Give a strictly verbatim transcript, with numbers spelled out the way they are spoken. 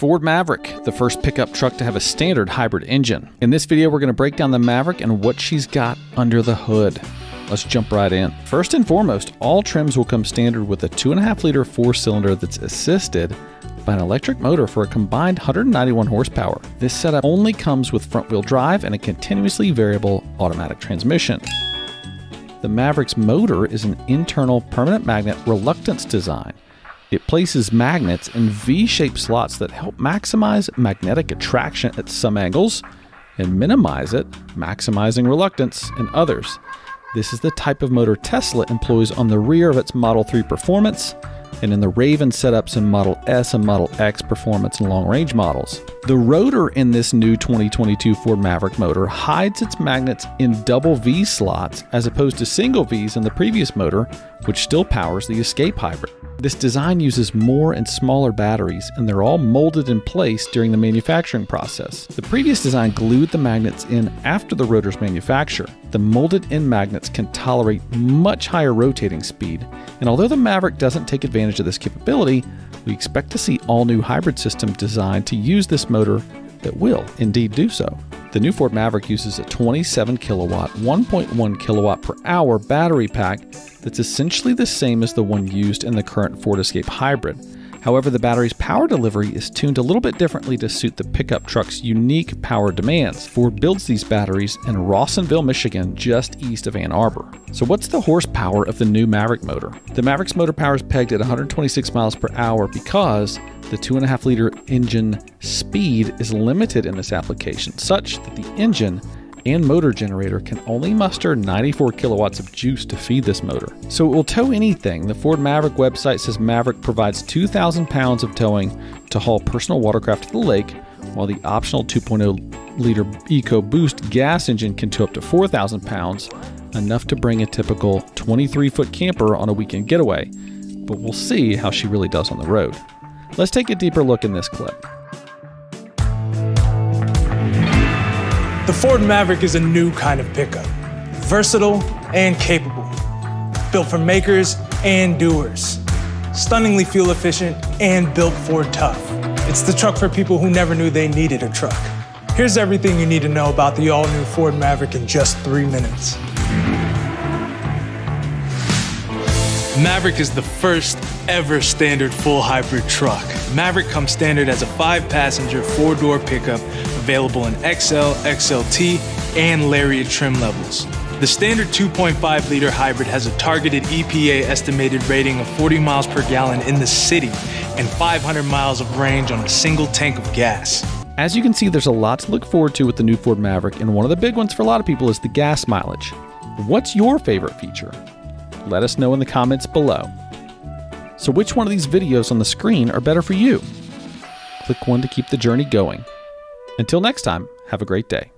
Ford Maverick, the first pickup truck to have a standard hybrid engine. In this video, we're going to break down the Maverick and what she's got under the hood. Let's jump right in. First and foremost, all trims will come standard with a two point five liter four-cylinder that's assisted by an electric motor for a combined one hundred ninety-one horsepower. This setup only comes with front-wheel drive and a continuously variable automatic transmission. The Maverick's motor is an internal permanent magnet reluctance design. It places magnets in V-shaped slots that help maximize magnetic attraction at some angles and minimize it, maximizing reluctance in others. This is the type of motor Tesla employs on the rear of its Model three Performance and in the Raven setups in Model S and Model X Performance and long-range models. The rotor in this new twenty twenty-two Ford Maverick motor hides its magnets in double V slots as opposed to single Vs in the previous motor, which still powers the Escape Hybrid. This design uses more and smaller batteries, and they're all molded in place during the manufacturing process. The previous design glued the magnets in after the rotor's manufacture. The molded-in magnets can tolerate much higher rotating speed, and although the Maverick doesn't take advantage of this capability, we expect to see all-new hybrid systems designed to use this motor that will indeed do so. The new Ford Maverick uses a twenty-seven kilowatt, one point one kilowatt per hour battery pack that's essentially the same as the one used in the current Ford Escape Hybrid. However, the battery's power delivery is tuned a little bit differently to suit the pickup truck's unique power demands. Ford builds these batteries in Rawsonville, Michigan, just east of Ann Arbor. So what's the horsepower of the new Maverick motor? The Maverick's motor power is pegged at one hundred twenty-six miles per hour because the two point five liter engine speed is limited in this application, such that the engine and motor generator can only muster ninety-four kilowatts of juice to feed this motor. So it will tow anything. The Ford Maverick website says Maverick provides two thousand pounds of towing to haul personal watercraft to the lake, while the optional two point oh liter EcoBoost gas engine can tow up to four thousand pounds, enough to bring a typical twenty-three foot camper on a weekend getaway. But we'll see how she really does on the road. Let's take a deeper look in this clip. The Ford Maverick is a new kind of pickup, versatile and capable, built for makers and doers, stunningly fuel efficient and built Ford tough. It's the truck for people who never knew they needed a truck. Here's everything you need to know about the all-new Ford Maverick in just three minutes. Maverick is the first ever standard full hybrid truck. Maverick comes standard as a five passenger, four-door pickup available in X L, X L T, and Lariat trim levels. The standard two point five liter hybrid has a targeted E P A estimated rating of forty miles per gallon in the city and five hundred miles of range on a single tank of gas. As you can see, there's a lot to look forward to with the new Ford Maverick, and one of the big ones for a lot of people is the gas mileage. What's your favorite feature? Let us know in the comments below. So which one of these videos on the screen are better for you? Click one to keep the journey going. Until next time, have a great day.